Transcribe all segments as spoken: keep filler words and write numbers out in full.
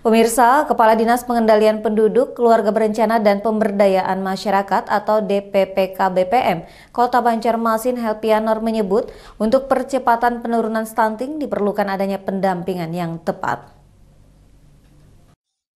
Pemirsa, Kepala Dinas Pengendalian Penduduk, Keluarga Berencana dan Pemberdayaan Masyarakat atau D P P K B P M Kota Banjarmasin Helfiannor menyebut untuk percepatan penurunan stunting diperlukan adanya pendampingan yang tepat.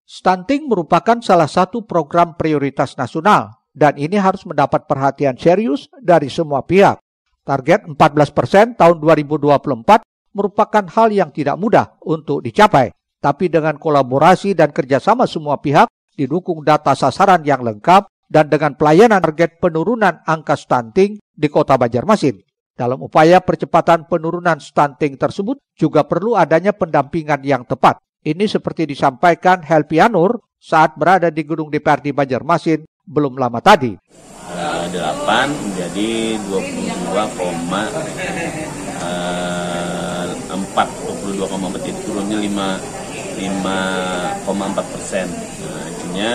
Stunting merupakan salah satu program prioritas nasional dan ini harus mendapat perhatian serius dari semua pihak. Target empat belas persen tahun dua ribu dua puluh empat merupakan hal yang tidak mudah untuk dicapai. Tapi dengan kolaborasi dan kerjasama semua pihak, didukung data sasaran yang lengkap, dan dengan pelayanan target penurunan angka stunting di Kota Banjarmasin. Dalam upaya percepatan penurunan stunting tersebut, juga perlu adanya pendampingan yang tepat. Ini seperti disampaikan Helfiannor saat berada di gedung D P R D Banjarmasin belum lama tadi. delapan menjadi dua puluh dua koma empat, dua puluh dua koma empat itu turunnya lima koma empat persen. Nah, artinya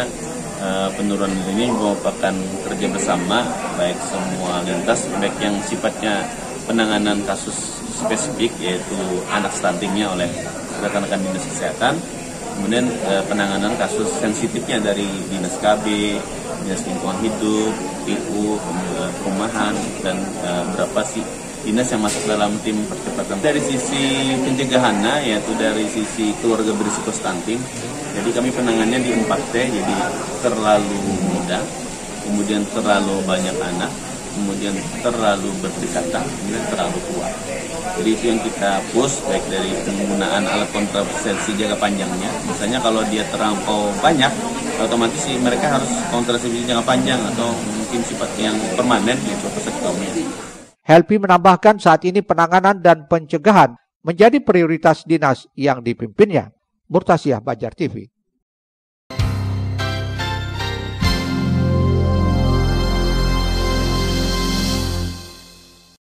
uh, penurunan ini merupakan kerja bersama baik semua lintas, baik yang sifatnya penanganan kasus spesifik yaitu anak stuntingnya oleh rekan-rekan dinas kesehatan, kemudian uh, penanganan kasus sensitifnya dari dinas K B, dinas lingkungan hidup, P U, perumahan, dan uh, berapa sih dinas yang masuk dalam tim percepatan. Dari sisi pencegahannya yaitu dari sisi keluarga berisiko stunting, jadi kami penanganannya di empat T, jadi terlalu muda, kemudian terlalu banyak anak, kemudian terlalu berdekatan, kemudian terlalu kuat. Jadi itu yang kita push, baik dari penggunaan alat kontrasepsi jangka panjangnya. Misalnya kalau dia terlampau banyak, otomatis mereka harus kontrasepsi jangka panjang atau mungkin sifat yang permanen gitu perspektifnya. Helfi menambahkan saat ini penanganan dan pencegahan menjadi prioritas dinas yang dipimpinnya. Murtasiah, Banjar T V.